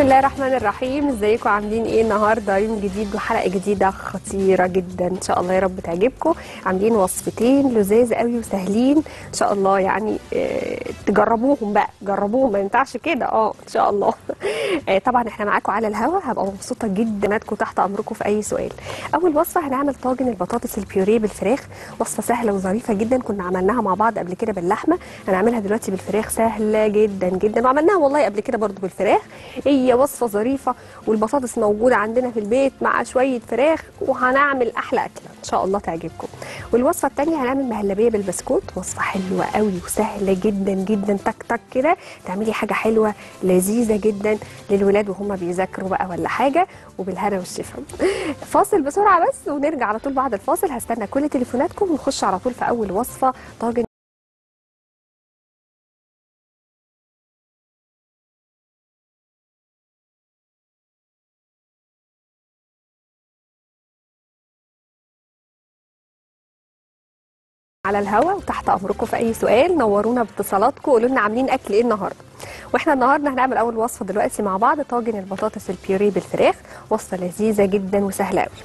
بسم الله الرحمن الرحيم. ازيكم عاملين ايه النهارده؟ يوم جديد وحلقه جديده خطيره جدا ان شاء الله يا رب تعجبكم. عاملين وصفتين لذاذ قوي وسهلين ان شاء الله، يعني تجربوهم بقى، جربوهم، ما ينفعش كده ان شاء الله. طبعا احنا معاكم على الهوا، هبقى مبسوطه جدا، معاكم تحت امركم في اي سؤال. اول وصفه هنعمل طاجن البطاطس البيوريه بالفراخ، وصفه سهله وظريفه جدا، كنا عملناها مع بعض قبل كده باللحمه، هنعملها دلوقتي بالفراخ، سهله جدا جدا، وعملناها والله قبل كده برضو بالفراخ. هي وصفه ظريفه والبطاطس موجوده عندنا في البيت مع شويه فراخ، وهنعمل احلى اكله ان شاء الله تعجبكم. والوصفه الثانيه هنعمل مهلبيه بالبسكوت، وصفه حلوه قوي وسهله جدا جدا، تك تك كده تعملي حاجه حلوه لذيذه جدا للولاد وهم بيذاكروا بقى ولا حاجه، وبالهنا والشفا. فاصل بسرعه بس ونرجع على طول بعد الفاصل، هستنى كل تليفوناتكم ونخش على طول في اول وصفه، طاجن. على الهوا وتحت امركم في اي سؤال، نورونا باتصالاتكم، قولوا لنا عاملين اكل ايه النهارده. واحنا النهارده هنعمل اول وصفه دلوقتي مع بعض، طاجن البطاطس البيوريه بالفراخ، وصفه لذيذه جدا وسهله قوي.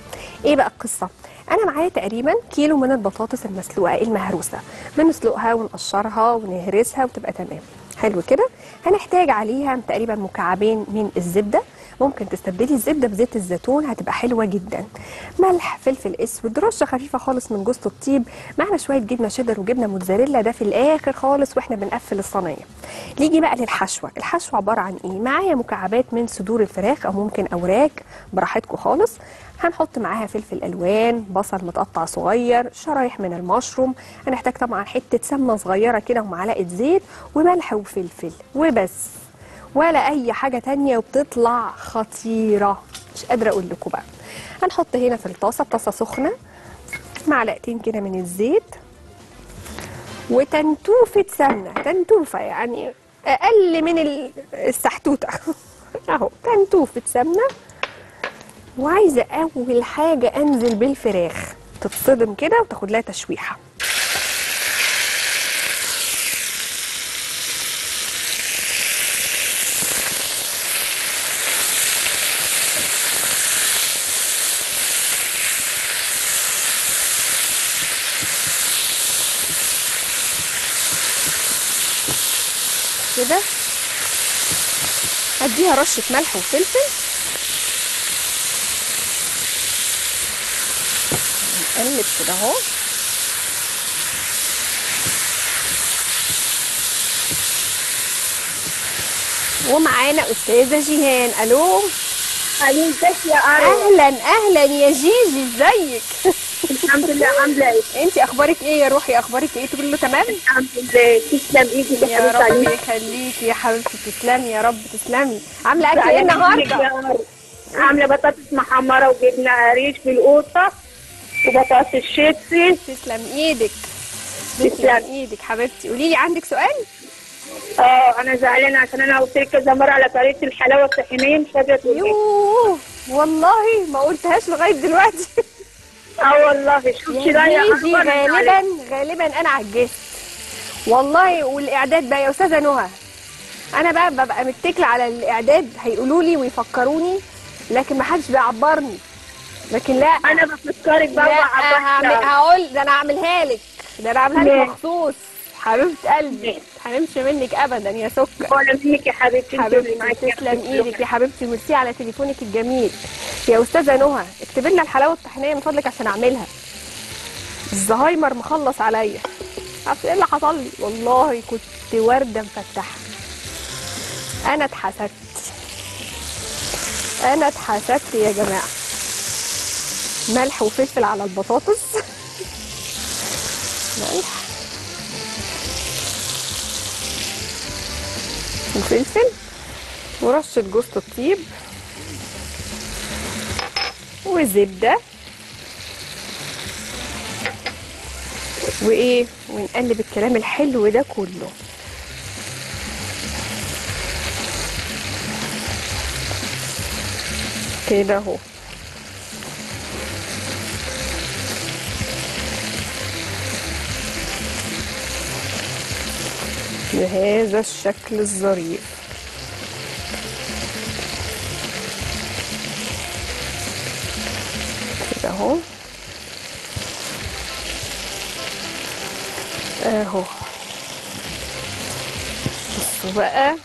ايه بقى القصه؟ انا معايا تقريبا كيلو من البطاطس المسلوقه المهروسه، بنسلقها ونقشرها ونهرسها وتبقى تمام، حلو كده. هنحتاج عليها تقريبا مكعبين من الزبده، ممكن تستبدلي الزبده بزيت الزيتون هتبقى حلوه جدا، ملح، فلفل اسود، رشه خفيفه خالص من جوز الطيب، معنا شويه جبنه شيدر وجبنه موتزاريلا، ده في الاخر خالص واحنا بنقفل الصينيه. نيجي بقى للحشوه، الحشوه عباره عن ايه؟ معايا مكعبات من صدور الفراخ او ممكن اوراك براحتكم خالص، هنحط معاها فلفل الوان، بصل متقطع صغير، شرايح من المشروم، هنحتاج طبعا حته سمنه صغيره كده ومعلقه زيت وملح وفلفل وبس، ولا اي حاجه تانية، وبتطلع خطيره مش قادره اقول لكم بقى. هنحط هنا في الطاسه، طاسه سخنه، معلقتين كده من الزيت وتنتوفه سمنه، تنتوفه يعني اقل من السحتوته اهو، تنتوفه سمنه. وعايزه اول حاجه انزل بالفراخ تتصدم كده وتاخد لها تشويحه، اديها رشه ملح وفلفل، نقلب كده اهو، ومعانا استاذه جيهان. الو الو، ازيك يا قرن؟ اهلا اهلا يا جيجي، ازيك؟ الحمد لله، عامله ايه؟ انت اخبارك ايه يا روحي؟ اخبارك ايه؟ كله تمام؟ الحمد لله، تسلم ايدك يا رب يخليكي يا حبيبتي، تسلمي يا رب، تسلمي. عامله اكل ايه النهارده؟ عامله بطاطس محمره وجبنه قريش بالقوطه وبطاطس الشيبسي. تسلم ايدك، تسلم ايدك حبيبتي. قولي لي، عندك سؤال؟ انا زعلانه عشان انا قلت لك كذا مره على طريقه الحلاوه الطحينيه، مش قادره تقولي. يوه والله ما قلتهاش لغايه دلوقتي. والله شوفي ده يا اخويا، غالبا انا عجزت والله. والاعداد بقى يا استاذه نهى، انا بقى ببقى متكله على الاعداد، هيقولوا لي ويفكروني، لكن ما حدش بيعبرني. لكن لا، انا بفكرك بقى وعبرك، هقول ده انا هعملها لك، ده انا هعملها لك مخصوص حبيبه قلبي، هنمشي منك ابدا يا سكر. ولا منك يا حبيبتي، حبيبتي تسلم ايدك يا حبيبتي، وميرسي على تليفونك الجميل. يا استاذه نهى، اكتبي لنا الحلاوه الطحينيه من فضلك عشان اعملها، الزهايمر مخلص عليا، عارفه ايه اللي حصل لي؟ والله كنت ورده مفتحه، انا اتحسدت، انا اتحسدت يا جماعه. ملح وفلفل على البطاطس، ملح وفلفل ورشه جوز الطيب وزبده وايه، ونقلب الكلام الحلو ده كله. كده اهو، بهذا الشكل الظريف. كده اهو اهو. بصوا بقى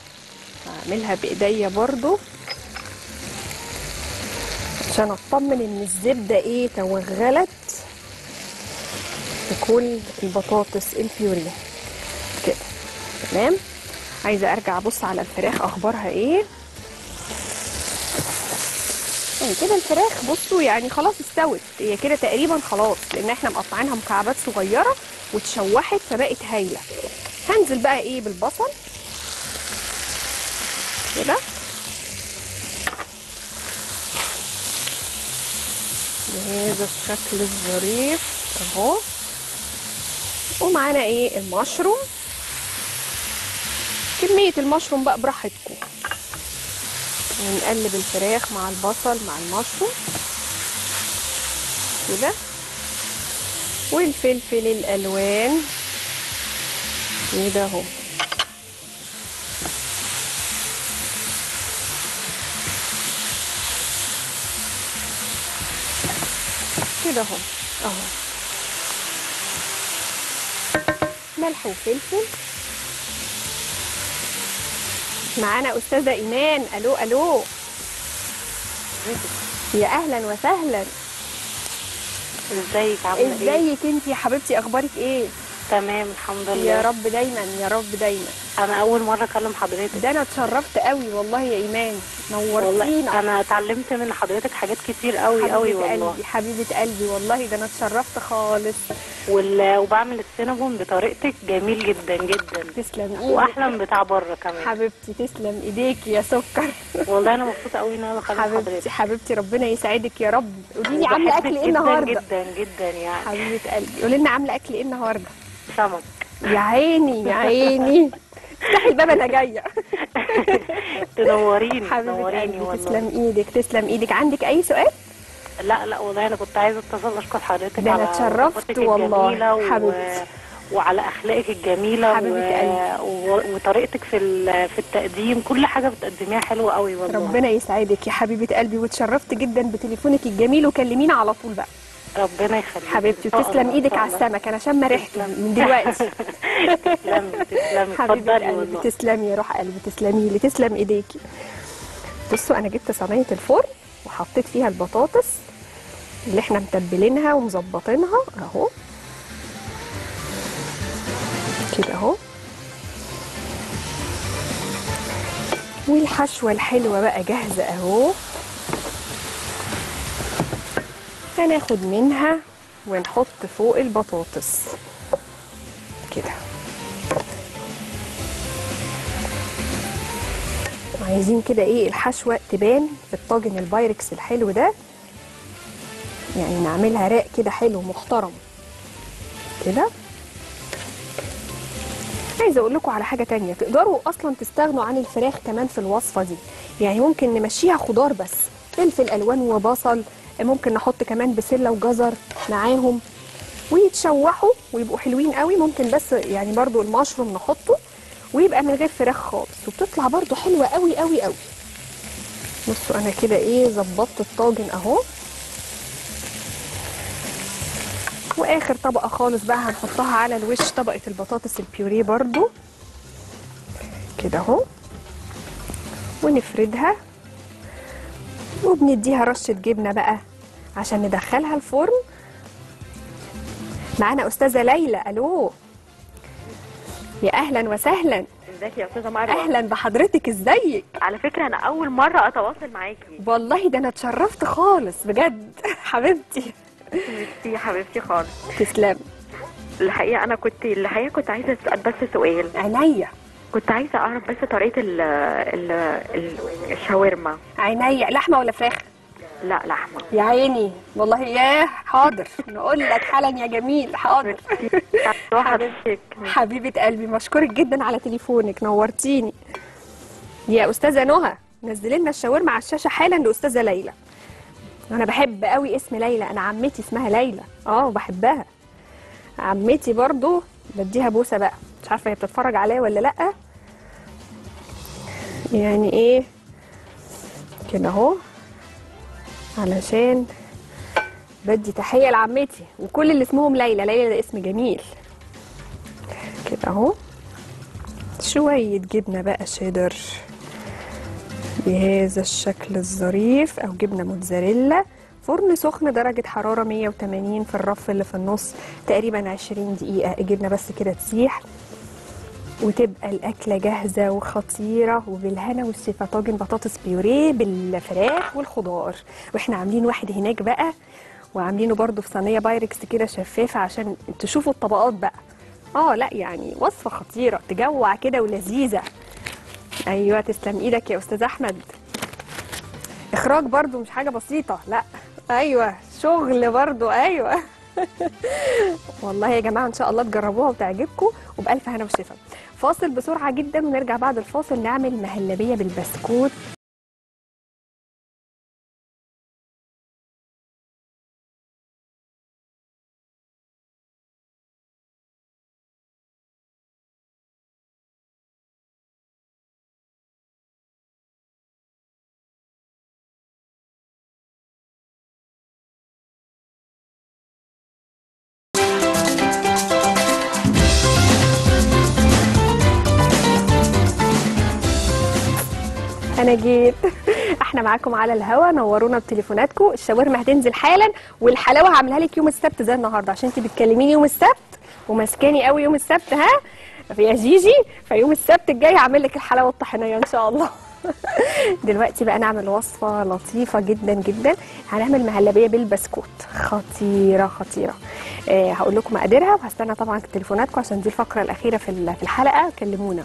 هعملها بايديا برضو عشان اطمن ان الزبده ايه توغلت في كل البطاطس البيوريه كده. تمام. عايزه ارجع ابص على الفراخ اخبارها ايه. يعني كده الفراخ بصوا يعني خلاص استوت، هي كده تقريبا خلاص لان احنا مقطعينها مكعبات صغيره واتشوحت فبقت هايله. هنزل بقى ايه بالبصل كده بهذا الشكل الظريف اهو. ومعانا ايه المشروم، كميه المشروم بقى براحتكم. ونقلب الفراخ مع البصل مع المشروم كده. والفلفل الالوان كده اهو. كده اهو اهو. ملح وفلفل. معانا استاذه ايمان. الو الو يا اهلا وسهلا. ازيك عامله ايه؟ ازيك انت يا حبيبتي، اخبارك ايه؟ تمام الحمد لله يا رب دايما يا رب دايما. انا اول مره اكلم حضرتك. ده انا اتشرفت قوي والله يا ايمان، نورتينا. انا اتعلمت من حضرتك حاجات كتير قوي قوي والله حبيبه قلبي والله. ده انا اتشرفت خالص. وبعمل السينابون بطريقتك جميل جدا جدا. تسلم ايديك. واحلى من بتاع بره كمان حبيبتي. تسلم ايديكي يا سكر والله انا مبسوطه قوي ان انا خدت حضرتك حبيبتي. ربنا يسعدك يا رب. قولي لي عامله اكل ايه النهارده؟ جدا جدا يعني حبيبه قلبي. قولي لنا عامله اكل ايه النهارده؟ سمك. يا عيني يا عيني افتحي الباب انا جايه تنوريني تنوريني والله. تسلم ايدك تسلم ايدك. عندك اي سؤال؟ لا لا والله انا كنت عايزه اتصل اشكر حضرتك على اتشرفت والله حبيبتي وعلى اخلاقك الجميله وطريقتك في التقديم. كل حاجه بتقدميها حلوه قوي والله. ربنا يسعدك يا حبيبه قلبي واتشرفت جدا بتليفونك الجميل. وكلمينا على طول بقى. ربنا يخليك حبيبتي. وتسلم ايدك على السمك، انا شامه ريحته من دلوقتي تسلمي تسلمي اتفضلي والله. تسلمي يا روح قلبي تسلمي لي تسلم ايديكي. بصوا انا جبت صينيه الفرن وحطيت فيها البطاطس اللي احنا متبلينها ومظبطينها اهو كده اهو. والحشوه الحلوه بقى جاهزه اهو. هناخد منها ونحط فوق البطاطس كده. عايزين كده ايه الحشوه تبان في الطاجن البايركس الحلو ده، يعني نعملها راق كده حلو محترم كده. عايزه اقول لكم على حاجه تانية، تقدروا اصلا تستغنوا عن الفراخ كمان في الوصفه دي، يعني ممكن نمشيها خضار بس، فلفل الوان وبصل، ممكن نحط كمان بسله وجزر معاهم ويتشوحوا ويبقوا حلوين قوي. ممكن بس يعني برضو المشروم نحطه ويبقى من غير فراخ خالص وبتطلع برضو حلوه قوي قوي قوي. بصوا انا كده ايه ظبطت الطاجن اهو. واخر طبقه خالص بقى هنحطها على الوش طبقه البطاطس البيوريه برضو كده اهو. ونفردها وبنديها رشه جبنه بقى عشان ندخلها الفرن. معانا استاذه ليلى. الو يا اهلا وسهلا. ازيك يا استاذه مروه؟ اهلا بحضرتك. ازيك؟ على فكره انا اول مره اتواصل معاكي والله. ده انا اتشرفت خالص بجد حبيبتي. ميرسي حبيبتي خالص. تسلمي. الحقيقه انا كنت عايزه اسال بس سؤال. عينيا. كنت عايزه اعرف بس طريقه الشاورما. عينيا. لحمه ولا فراخ؟ لا لحمه. يا عيني والله. ياه حاضر نقول لك حالا يا جميل. حاضر حبيبه قلبي. مشكورك جدا على تليفونك نورتيني يا استاذه نهى. نزلي لنا الشاورما على الشاشه حالا لاستاذه ليلى. انا بحب قوي اسم ليلى، انا عمتي اسمها ليلى وبحبها. عمتي برضو بديها بوسه بقى، مش عارفه هي بتتفرج عليا ولا لا. يعني ايه كده اهو علشان بدي تحيه لعمتي وكل اللي اسمهم ليلى. ليلى ده اسم جميل كده اهو. شويه جبنه بقى شيدر بهذا الشكل الظريف او جبنه موتزاريلا. فرن سخن درجه حراره 180 في الرف اللي في النص تقريبا 20 دقيقه. الجبنه بس كده تسيح وتبقى الاكله جاهزه وخطيره وبالهنا والشفا. طاجن بطاطس بيوريه بالفراخ والخضار. واحنا عاملين واحد هناك بقى وعاملينه برده في صينيه بايركس كده شفافه عشان تشوفوا الطبقات بقى. لا يعني وصفه خطيره تجوع كده ولذيذه. ايوه تسلم ايدك يا استاذ احمد. اخراج برده مش حاجه بسيطه، لا ايوه شغل برده ايوه. والله يا جماعه ان شاء الله تجربوها وتعجبكم وبالف هنا وشفا. فاصل بسرعه جدا ونرجع بعد الفاصل نعمل مهلبيه بالبسكوت. أنا جيت. احنا معاكم على الهوا، نورونا بتليفوناتكم. الشاورما هتنزل حالا والحلاوه هعملها لك يوم السبت زي النهارده عشان انت بتكلميني يوم السبت وماسكاني قوي يوم السبت. ها يا جيجي، فيوم السبت الجاي هعمل لك الحلاوه الطحينيه ان شاء الله. دلوقتي بقى نعمل وصفه لطيفه جدا جدا. هنعمل مهلبيه بالبسكوت خطيره خطيره. هقول لكم مقاديرها وهستنى طبعا تليفوناتكم عشان دي الفقره الاخيره في الحلقه. كلمونا.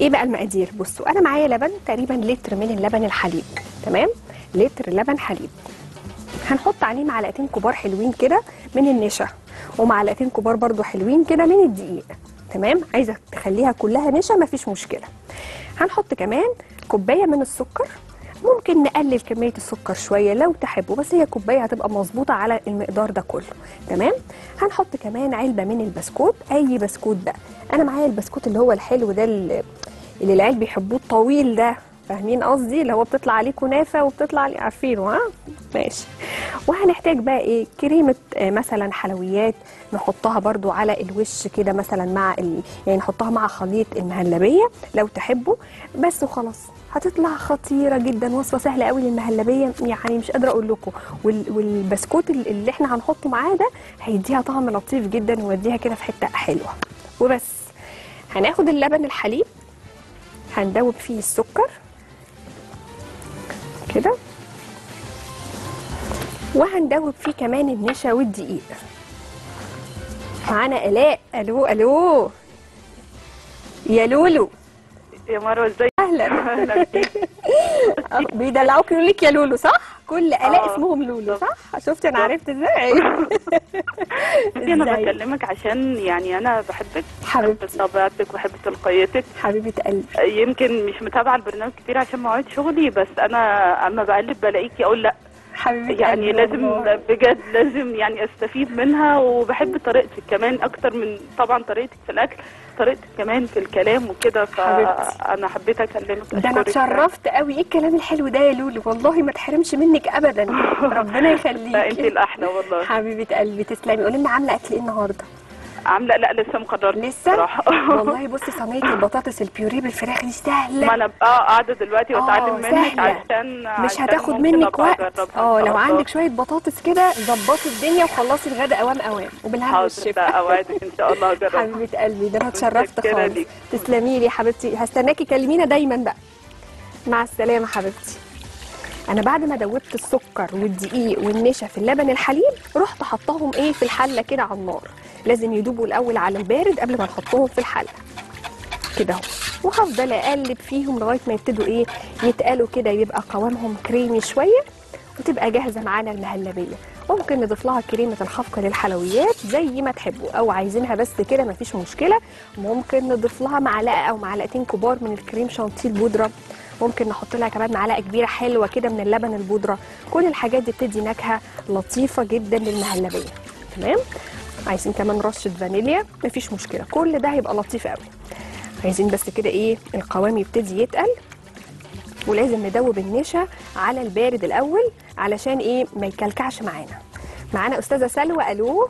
ايه بقى المقادير؟ بصوا انا معايا لبن تقريبا لتر من اللبن الحليب، تمام؟ لتر لبن حليب. هنحط عليه معلقتين كبار حلوين كده من النشا ومعلقتين كبار برضو حلوين كده من الدقيق، تمام؟ عايزه تخليها كلها نشا مفيش مشكله. هنحط كمان كوبايه من السكر، ممكن نقلل كميه السكر شويه لو تحبوا بس هي كوبايه هتبقى مظبوطه على المقدار ده كله، تمام؟ هنحط كمان علبه من البسكوت، اي بسكوت بقى. انا معايا البسكوت اللي هو الحلو ده اللي العيال بيحبوه الطويل ده، فاهمين قصدي؟ اللي هو بتطلع عليه كنافه وبتطلع عليه، عارفينه؟ ها ماشي. وهنحتاج بقى ايه؟ كريمه مثلا حلويات نحطها برده على الوش كده مثلا مع يعني نحطها مع خليط المهلبيه لو تحبوا بس وخلاص. هتطلع خطيره جدا، وصفه سهله قوي للمهلبيه يعني مش قادره اقول لكم. والبسكوت اللي احنا هنحطه معاه ده هيديها طعم لطيف جدا ويوديها كده في حته حلوه. وبس هناخد اللبن الحليب هندوب فيه السكر كده وهندوب فيه كمان النشا والدقيق. معانا الاء. الو الو يا لولو. يا مروه ازيك؟ اهلا اهلا بيك. بيدلعوك يقولوا لك يا لولو صح؟ كل الاء اسمهم لولو صح؟ شفتي انا عرفت ازاي؟ بصي انا بكلمك عشان يعني انا بحبك، بحب طبيعتك وبحب تلقيتك حبيبه قلبي. يمكن مش متابعه البرنامج كتير عشان مواعيد شغلي بس انا اما بقلب بلاقيكي اقول لا حبيبتي يعني لازم بجد لازم يعني استفيد منها. وبحب طريقتك كمان اكتر من طبعا طريقتك في الاكل، طريقتك كمان في الكلام وكده، فانا حبيت اكلمك. ده انا اتشرفت قوي. ايه الكلام الحلو ده يا لولو، والله ما تحرمش منك ابدا. ربنا يخليكي. لا انت الاحلى والله حبيبه قلبي. تسلمي. قولي لنا عامله اكل ايه النهارده؟ عامله لا لسه مقررتش لسه والله. بصي صينيه البطاطس البيوريه بالفراخ دي سهله. ما انا قاعده دلوقتي واتعلم منك عشان مش هتاخد منك وقت. لو عندك شويه بطاطس كده ظبطي الدنيا وخلصي الغدا اوام اوام وبالهنا والشفا. حاضر اوعدك ان شاء الله هجرب. حبيبه قلبي ده انا اتشرفت خالص. تسلمي لي يا حبيبتي، هستناكي كلمينا دايما بقى. مع السلامه حبيبتي. انا بعد ما دوبت السكر والدقيق والنشا في اللبن الحليب رحت حطاهم ايه في الحله كده على النار. لازم يدوبوا الاول على البارد قبل ما نحطهم في الحله كده اهو. وهفضل اقلب فيهم لغايه ما يبتدوا ايه يتقلوا كده يبقى قوامهم كريمي شويه وتبقى جاهزه معانا المهلبيه. ممكن نضيف لها كريمه الخفق للحلويات زي ما تحبوا او عايزينها بس كده مفيش مشكله. ممكن نضيف لها معلقه او معلقتين كبار من الكريم شانتيه البودره. ممكن نحط لها كمان معلقه كبيره حلوه كده من اللبن البودره. كل الحاجات دي بتدي نكهه لطيفه جدا للمهلبيه، تمام؟ عايزين كمان رشه فانيليا مفيش مشكله. كل ده هيبقى لطيف قوي. عايزين بس كده ايه القوام يبتدي يتقل ولازم ندوب النشا على البارد الاول علشان ايه ما يكلكعش معانا. معانا أستاذة سلوى. ألو.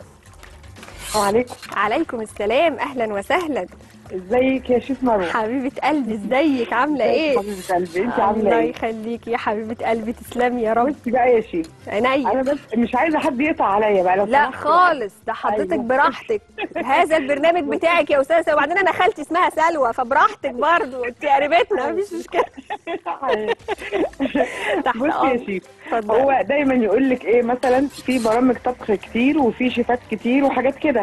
وعليكم. عليكم السلام، أهلا وسهلا. ازيك يا شيف مروة؟ حبيبة قلبي ازيك، عاملة ايه؟ حبيبة قلبي انت عاملة ايه؟ الله يخليكي يا حبيبة قلبي، تسلمي يا رب. بصي بقى يا شيف، عينيا، أنا بس مش عايزة حد يقطع عليا بقى لو لا خالص، ده حضرتك أيوة. براحتك. هذا البرنامج بتاعك يا أستاذة، وبعدين أنا خالتي اسمها سلوى، فبراحتك برضو، انت قريبتنا مفيش مشكلة. بصي يا شيف، هو دايما يقول لك ايه مثلا، في برامج طبخ كتير وفي شيفات كتير وحاجات كده.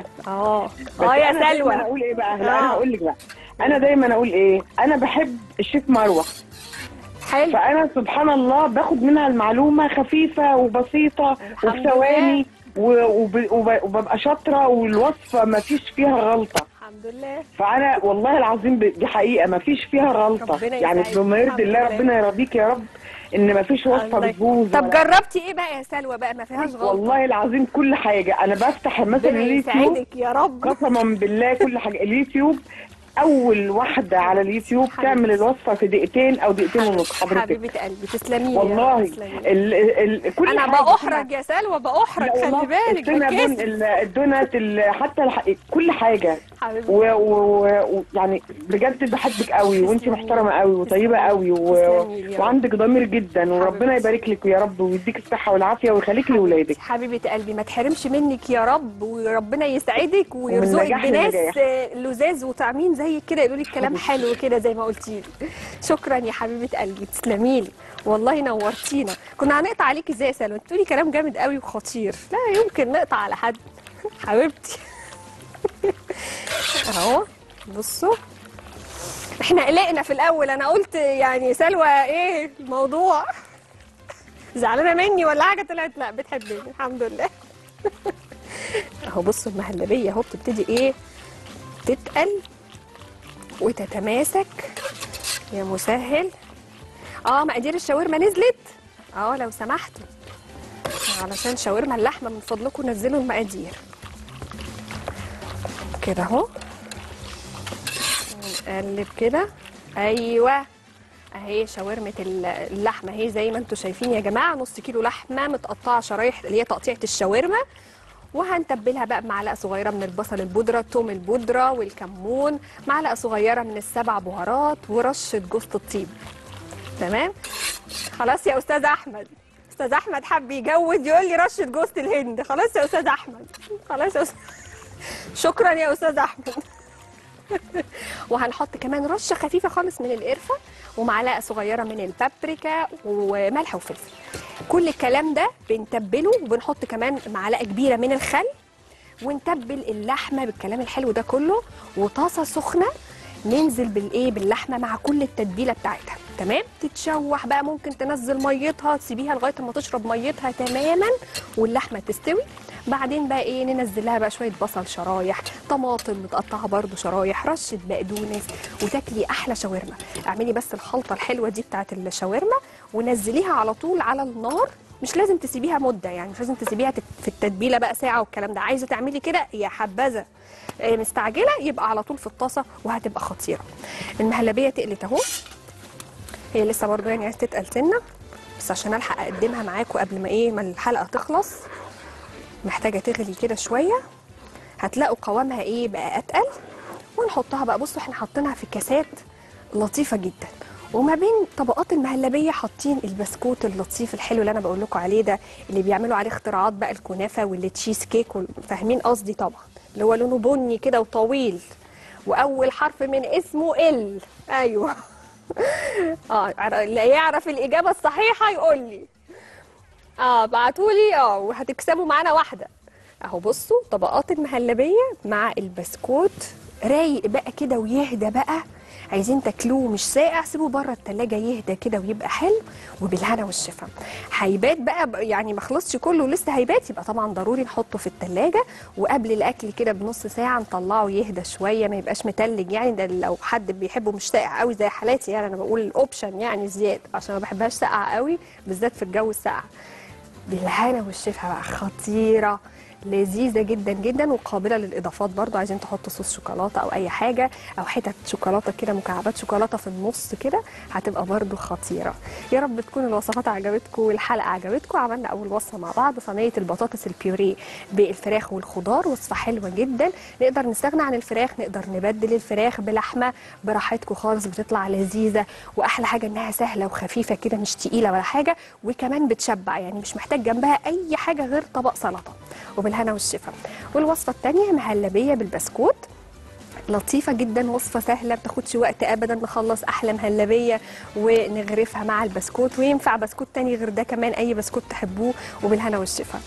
يا سلوى أنا هقول ايه بقى؟ لا أنا هقول لك بقى، أنا دايما أقول إيه؟ أنا بحب الشيف مروة. حلو. فأنا سبحان الله باخد منها المعلومة خفيفة وبسيطة وفي ثواني، وببقى شاطرة، والوصفة ما فيش فيها غلطة. الحمد لله. فأنا والله العظيم دي حقيقة ما فيش فيها غلطة، يعني بما يرضي الله ربنا يرضيك يا رب ان مفيش وصفه بتبوظ. طب جربتي ايه بقى يا سلوى بقى ما فيهاش غلطه؟ والله العظيم كل حاجه، انا بفتح مثلا اليوتيوب يا رب، قسما بالله كل حاجه. اليوتيوب اول واحده على اليوتيوب تعمل الوصفه في دقيقتين او دقيقتين ونص. حبيبه قلبي تسلمي والله. كل انا بأحرج يا سلوى، بأحرج، خلي بالك. الدونات، حتى كل حاجه ويعني بجد بحبك قوي، وانت محترمه قوي وطيبه قوي وعندك ضمير جدا، وربنا يبارك لك يا رب ويديك الصحه والعافيه ويخليك لاولادك. حبيبه قلبي ما تحرمش منك يا رب، وربنا يسعدك ويرزقك بناس لزاز وطعمين زيك كده، يقولوا لك كلام حلو كده زي ما قلتي لي. شكرا يا حبيبه قلبي، تسلمي لي والله، نورتينا. كنا هنقطع عليكي ازاي يا سلوى؟ بتقولي كلام جامد قوي وخطير، لا يمكن نقطع على حد حبيبتي. اهو بصوا، احنا قلقنا في الاول، انا قلت يعني سلوى ايه الموضوع، زعلانه مني ولا حاجه؟ طلعت لا بتحبني الحمد لله. اهو بصوا المهلبيه اهو بتبتدي ايه، تتقل وتتماسك يا مسهل. مقادير الشاورما نزلت، لو سمحتوا، علشان شاورما اللحمه من فضلكم نزلوا المقادير كده اهو، نقلب كده. ايوه اهي شاورمه اللحمه اهي زي ما انتم شايفين يا جماعه، نص كيلو لحمه متقطعه شرايح اللي هي تقطيعه الشاورما، وهنتبلها بقى بمعلقه صغيره من البصل البودره، الثوم البودره، والكمون، معلقه صغيره من السبع بهارات، ورشه جوزة الطيب. تمام خلاص يا استاذ احمد. استاذ احمد حب يجود يقول لي رشه جوزة الهند. خلاص يا استاذ احمد، خلاص يا استاذ، شكرا يا استاذ احمد. وهنحط كمان رشه خفيفه خالص من القرفه، ومعلقه صغيره من البابريكا، وملح وفلفل. كل الكلام ده بنتبله، وبنحط كمان معلقه كبيره من الخل، ونتبل اللحمه بالكلام الحلو ده كله. وطاسه سخنه ننزل باللحمه مع كل التتبيله بتاعتها. تمام، تتشوح بقى، ممكن تنزل ميتها، تسيبيها لغايه ما تشرب ميتها تماما واللحمه تستوي. بعدين بقى ننزلها بقى شويه بصل شرايح، طماطم متقطعه برده شرايح، رشه بقدونس، وتاكلي احلى شاورما. اعملي بس الخلطه الحلوه دي بتاعه الشاورما، ونزليها على طول على النار، مش لازم تسيبيها مده، يعني مش لازم تسيبيها في التتبيله بقى ساعه والكلام ده. عايزه تعملي كده يا حبذا، مستعجله يبقى على طول في الطاسه، وهتبقى خطيره. المهلبيه تقلت اهو، هي لسه برده يعني عايزه تتقل سنه، بس عشان الحق اقدمها معاكم قبل ما ما الحلقه تخلص، محتاجه تغلي كده شويه. هتلاقوا قوامها بقى اتقل. ونحطها بقى، بصوا احنا حاطينها في كاسات لطيفه جدا، وما بين طبقات المهلبيه حاطين البسكوت اللطيف الحلو اللي انا بقول لكم عليه ده، اللي بيعملوا عليه اختراعات بقى، الكنافه والتشيز كيك، فاهمين قصدي طبعا، اللي هو لونه بني كده وطويل، واول حرف من اسمه ال. ايوه. اللي يعرف الاجابه الصحيحه يقول لي بعتولي، وهتكسبوا معانا واحده. اهو بصوا طبقات المهلبيه مع البسكوت، رايق بقى كده ويهدى بقى، عايزين تاكلوه مش ساقع، سيبوه بره التلاجه يهدى كده ويبقى حلو، وبالهنا والشفا. هيبات بقى يعني ما خلصش كله ولسه هيبات، يبقى طبعا ضروري نحطه في التلاجه، وقبل الاكل كده بنص ساعه نطلعه يهدى شويه، ما يبقاش متلج يعني، ده لو حد بيحبه مش ساقع قوي زي حالاتي يعني، انا بقول الاوبشن يعني زياده، عشان ما بحبهاش ساقعه قوي بالذات في الجو الساقع. بالهنا والشفا بقى، خطيره لذيذه جدا جدا وقابله للاضافات. برضو عايزين تحطوا صوص شوكولاته او اي حاجه او حتت شوكولاته كده، مكعبات شوكولاته في النص كده، هتبقى برضو خطيره. يا رب تكون الوصفات عجبتكم والحلقه عجبتكم. عملنا اول وصفه مع بعض صينيه البطاطس البيوريه بالفراخ والخضار، وصفه حلوه جدا. نقدر نستغنى عن الفراخ، نقدر نبدل الفراخ بلحمه براحتكم خالص، بتطلع لذيذه. واحلى حاجه انها سهله وخفيفه كده، مش تقيله ولا حاجه، وكمان بتشبع، يعني مش محتاج جنبها اي حاجه غير طبق سلطه. وبالهنا والشفا. والوصفه الثانيه مهلبيه بالبسكوت، لطيفه جدا، وصفه سهله بتاخدش وقت ابدا. نخلص احلى مهلبيه ونغرفها مع البسكوت، وينفع بسكوت تاني غير ده كمان، اي بسكوت تحبوه. وبالهنا والشفا.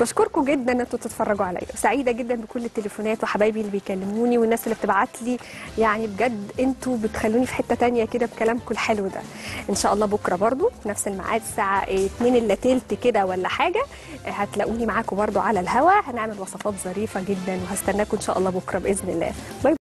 بشكركم جدا ان انتوا بتتفرجوا عليا، سعيده جدا بكل التليفونات وحبايبي اللي بيكلموني والناس اللي بتبعت لي، يعني بجد انتوا بتخلوني في حته تانيه كده بكلامكم الحلو ده. ان شاء الله بكره برضو في نفس الميعاد الساعه 2:15 كده ولا حاجه، هتلاقوني معاكم برضو على الهوا. هنعمل وصفات ظريفه جدا، وهستناكم ان شاء الله بكره باذن الله. باي.